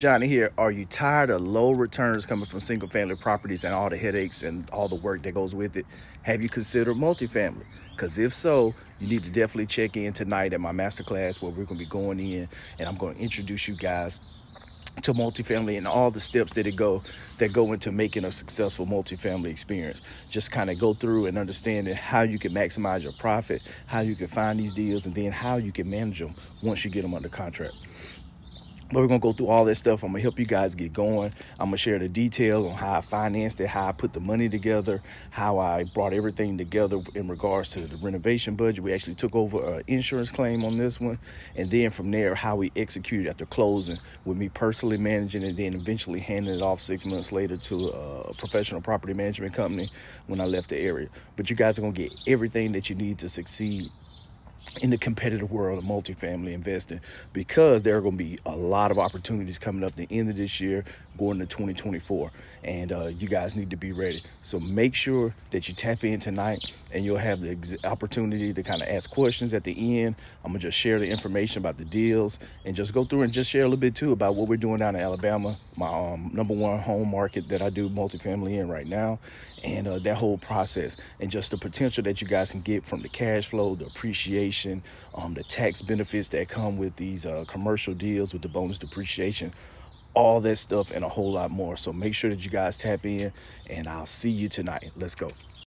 Johnny here. Are you tired of low returns coming from single family properties and all the headaches and all the work that goes with it? Have you considered multifamily? Because if so, you need to definitely check in tonight at my masterclass where we're going to be going in and I'm going to introduce you guys to multifamily and all the steps that go into making a successful multifamily experience. Just kind of go through and understanding how you can maximize your profit, how you can find these deals, and then how you can manage them once you get them under contract. But we're going to go through all that stuff. I'm going to help you guys get going. I'm going to share the details on how I financed it, how I put the money together, how I brought everything together in regards to the renovation budget. We actually took over an insurance claim on this one. And then from there, how we executed after closing with me personally managing it, and then eventually handing it off 6 months later to a professional property management company when I left the area. But you guys are going to get everything that you need to succeed in the competitive world of multifamily investing, because there are going to be a lot of opportunities coming up at the end of this year going to 2024, and you guys need to be ready. So make sure that you tap in tonight and you'll have the opportunity to kind of ask questions at the end. I'm going to just share the information about the deals and just go through and just share a little bit too about what we're doing down in Alabama, my #1 home market that I do multifamily in right now, and that whole process and just the potential that you guys can get from the cash flow, the appreciation, the tax benefits that come with these commercial deals with the bonus depreciation, all that stuff and a whole lot more. So make sure that you guys tap in, and I'll see you tonight. Let's go.